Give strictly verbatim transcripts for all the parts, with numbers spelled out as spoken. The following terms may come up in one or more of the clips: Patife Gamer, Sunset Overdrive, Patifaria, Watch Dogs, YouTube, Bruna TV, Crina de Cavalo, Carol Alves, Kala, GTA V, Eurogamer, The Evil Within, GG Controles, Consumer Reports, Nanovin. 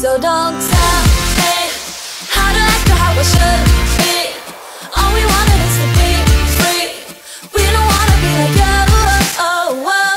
So don't tell me how to act or how I should be. All we wanted is to be free. We don't wanna be like you. Oh, oh,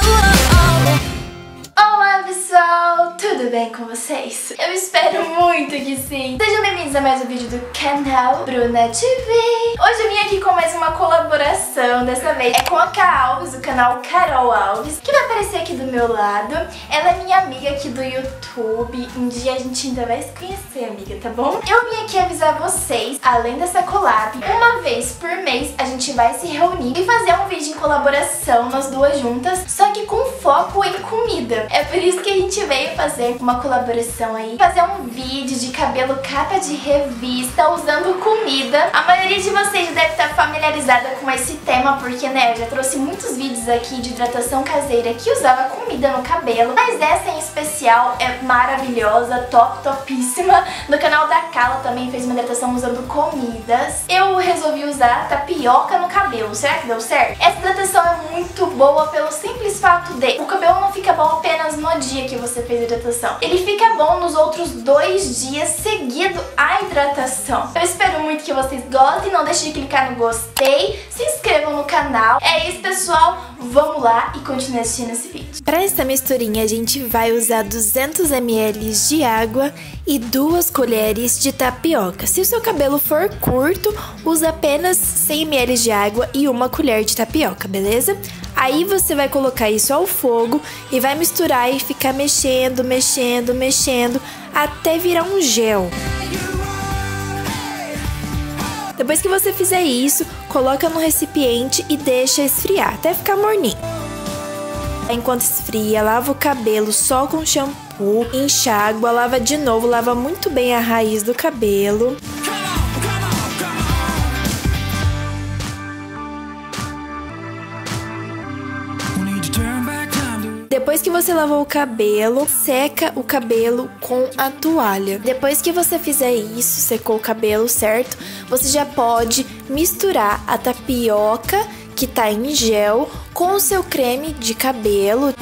oh, oh. Olá pessoal, tudo bem com vocês? Eu espero muito que sim. Sejam bem-vindos a mais um vídeo do canal Bruna T V. Hoje eu vim aqui com mais uma colaboração, dessa vez é com a Carol Alves, do canal Carol Alves, que vai aparecer aqui do meu lado. Ela é minha amiga aqui do YouTube, um dia a gente ainda vai se conhecer, amiga, tá bom? Eu vim aqui avisar vocês, além dessa collab, uma vez por mês a gente vai se reunir e fazer um vídeo em colaboração, nós duas juntas, só que com foco em comida. É por isso que a gente veio fazer uma colaboração aí, fazer um vídeo de cabelo capa de revista usando comida. A maioria de vocês Você já deve estar familiarizada com esse tema, porque né, eu já trouxe muitos vídeos aqui de hidratação caseira que usava comida no cabelo, mas essa em especial é maravilhosa, top, topíssima. No canal da Kala também fez uma hidratação usando comidas. Eu resolvi usar tapioca no cabelo, será que deu certo? Essa hidratação é muito boa pelo simples fato de o cabelo não fica bom apenas no dia que você fez a hidratação, ele fica bom nos outros dois dias seguido a hidratação. Eu espero muito que vocês gostem, não deixe de clicar no gostei, se inscrevam no canal. É isso, pessoal, vamos lá e continue assistindo esse vídeo. Para essa misturinha a gente vai usar duzentos mililitros de água e duas colheres de tapioca. Se o seu cabelo for curto, usa apenas cem mililitros de água e uma colher de tapioca, beleza? Aí você vai colocar isso ao fogo e vai misturar e ficar mexendo, mexendo, mexendo até virar um gel. Depois que você fizer isso, coloca no recipiente e deixa esfriar, até ficar morninho. Enquanto esfria, lava o cabelo só com shampoo, enxágua, lava de novo, lava muito bem a raiz do cabelo. Depois que você lavou o cabelo, seca o cabelo com a toalha. Depois que você fizer isso, secou o cabelo, certo? Você já pode misturar a tapioca que tá em gel com o seu creme de cabelo.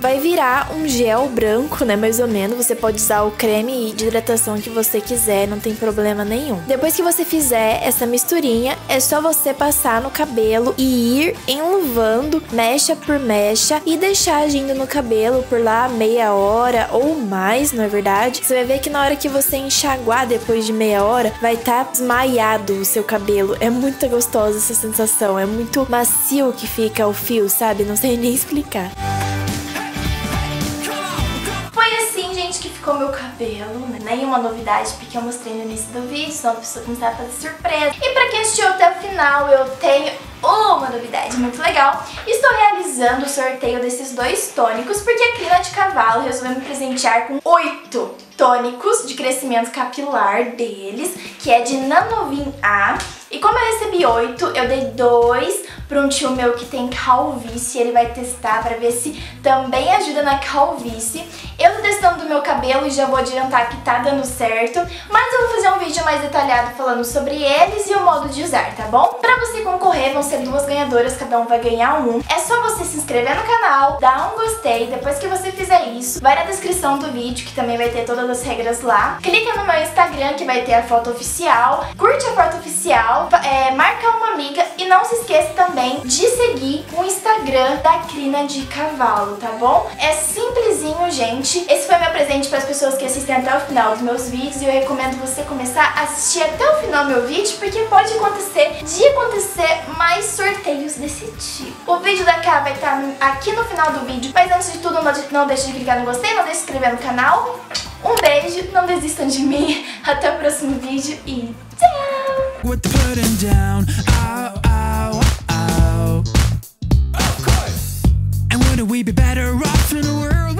Vai virar um gel branco, né, mais ou menos. Você pode usar o creme de hidratação que você quiser, não tem problema nenhum. Depois que você fizer essa misturinha, é só você passar no cabelo e ir enluvando mecha por mecha e deixar agindo no cabelo por lá meia hora ou mais, não é verdade? Você vai ver que na hora que você enxaguar depois de meia hora, vai estar desmaiado o seu cabelo. É muito gostosa essa sensação, é muito macio que fica o fio, sabe? Não sei nem explicar. Ficou meu cabelo, nenhuma novidade porque eu mostrei no início do vídeo, senão a pessoa começava a fazer surpresa. E pra quem assistiu até o final, eu tenho uma novidade muito legal. Estou realizando o sorteio desses dois tônicos porque a Crina de Cavalo resolveu me presentear com oito tônicos de crescimento capilar deles, que é de Nanovin A. E como eu recebi oito, eu dei dois para um tio meu que tem calvície, ele vai testar para ver se também ajuda na calvície. Eu tô testando o meu cabelo e já vou adiantar que tá dando certo, mas eu vou fazer um vídeo mais detalhado falando sobre eles e o modo de usar, tá bom? Pra você concorrer, vão ser duas ganhadoras, cada um vai ganhar um. É só você se inscrever no canal, dar um gostei, depois que você fizer isso, vai na descrição do vídeo, que também vai ter todas as regras lá. Clica no meu Instagram, que vai ter a foto oficial, curte a foto oficial, É, marca uma amiga e não se esqueça também de seguir o Instagram da Crina de Cavalo, tá bom? É simplesinho, gente. Esse foi meu presente para as pessoas que assistem até o final dos meus vídeos e eu recomendo você começar a assistir até o final do meu vídeo porque pode acontecer de acontecer mais sorteios desse tipo. O vídeo da Kala vai estar aqui no final do vídeo, mas antes de tudo não deixe de clicar no gostei, não deixe de se inscrever no canal. Um beijo, não desistam de mim. Até o próximo vídeo e tchau! With the burden down, ow, ow, ow. Of course. And wouldn't we be better off in a world?